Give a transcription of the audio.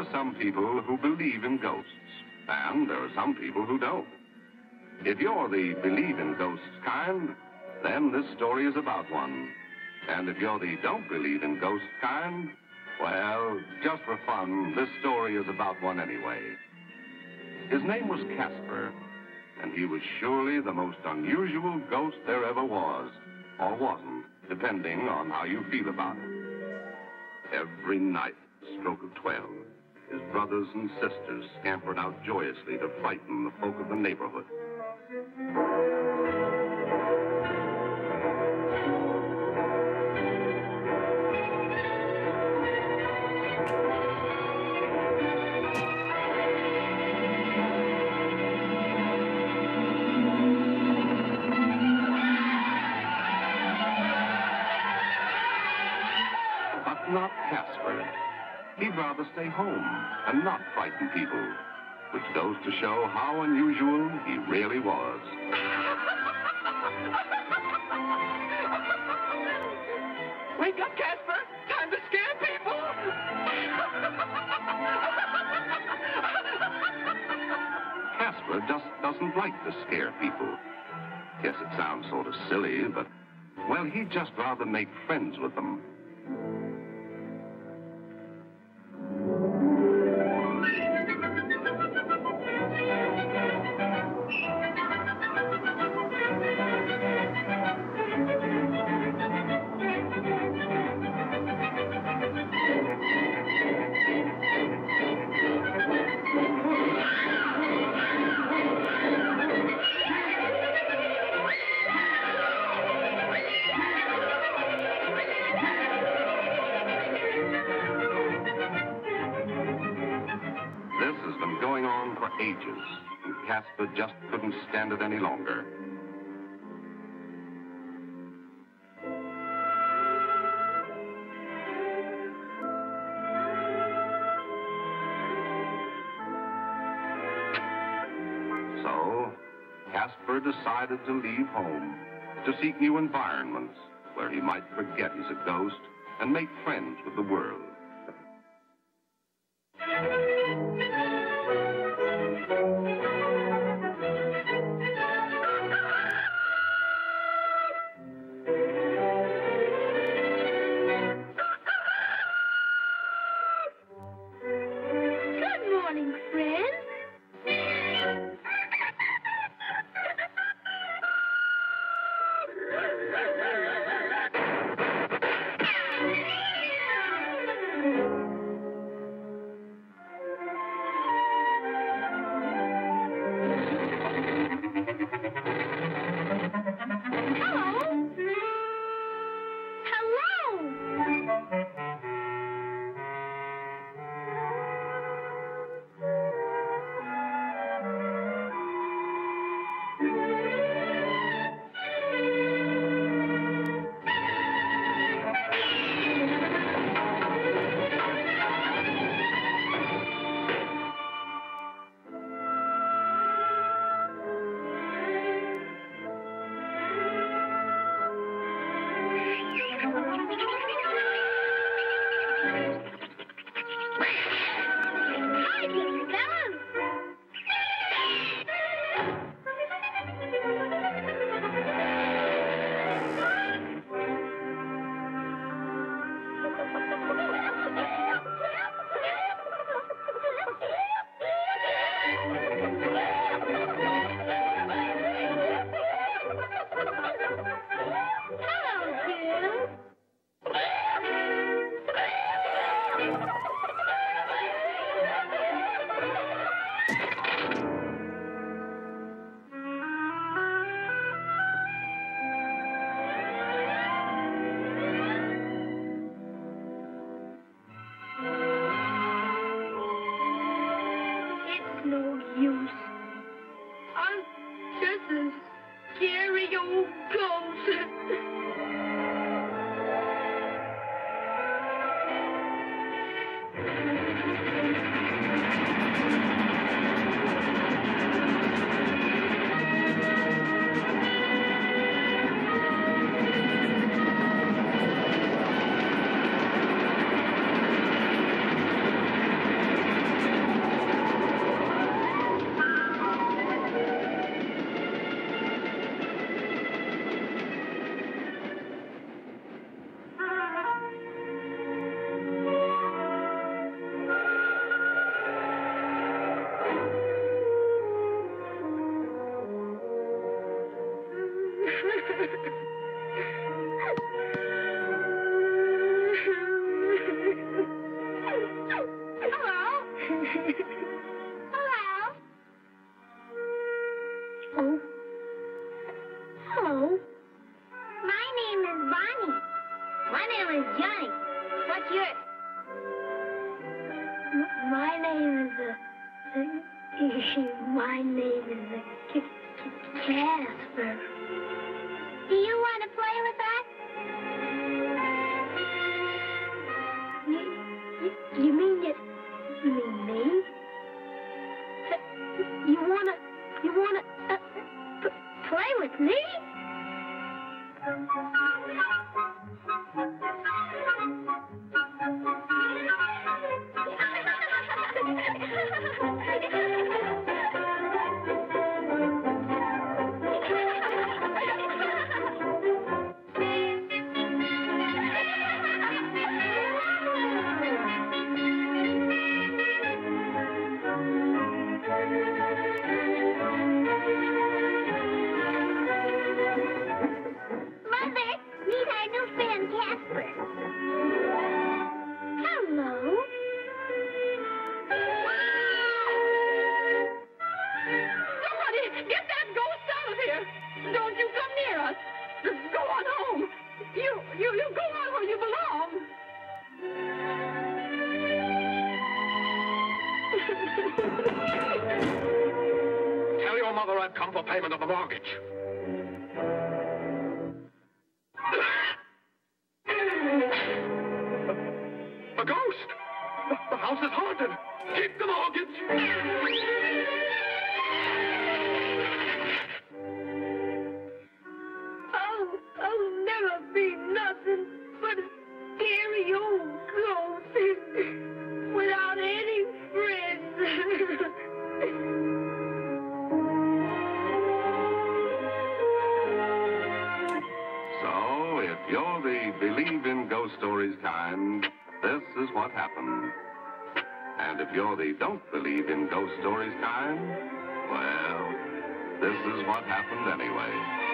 are some people who believe in ghosts, and there are some people who don't. If you're the believe-in-ghosts kind, then this story is about one. And if you're the don't-believe-in-ghosts kind, well, just for fun, this story is about one anyway. His name was Casper, and he was surely the most unusual ghost there ever was, or wasn't, depending on how you feel about it. Every night, stroke of 12, his brothers and sisters scampered out joyously to frighten the folk of the neighborhood. But not Casper. He'd rather stay home and not frighten people, which goes to show how unusual he really was. Wake up, Casper! Time to scare people! Casper just doesn't like to scare people. Yes, it sounds sort of silly, but, well, he'd just rather make friends with them. Ages, and Casper just couldn't stand it any longer. So, Casper decided to leave home, to seek new environments where he might forget he's a ghost and make friends with the world. Casper. Do you want to play with us? You mean me? You wanna play with me? Tell your mother I've come for payment of the mortgage. A ghost! The house is haunted. Keep the mortgage. You're the Believe in Ghost Stories kind. This is what happened. And if you're the Don't Believe in Ghost Stories kind, well, this is what happened anyway.